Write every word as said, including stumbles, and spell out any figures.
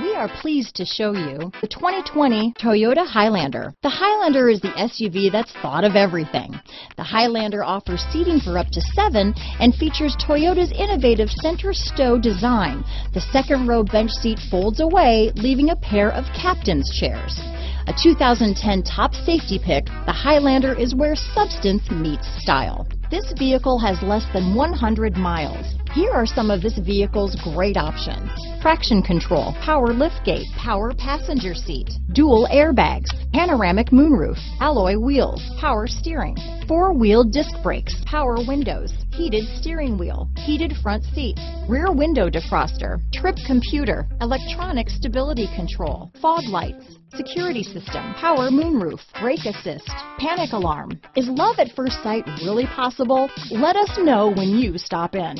We are pleased to show you the twenty twenty Toyota Highlander. The Highlander is the S U V that's thought of everything. The Highlander offers seating for up to seven and features Toyota's innovative center stow design. The second row bench seat folds away, leaving a pair of captain's chairs. A two thousand ten top safety pick, the Highlander is where substance meets style. This vehicle has less than one hundred miles. Here are some of this vehicle's great options: traction control, power liftgate, power passenger seat, dual airbags, panoramic moonroof, alloy wheels, power steering, four-wheel disc brakes, power windows, heated steering wheel, heated front seats, rear window defroster, trip computer, electronic stability control, fog lights, security system, power moonroof, brake assist, panic alarm. Is love at first sight really possible? Let us know when you stop in.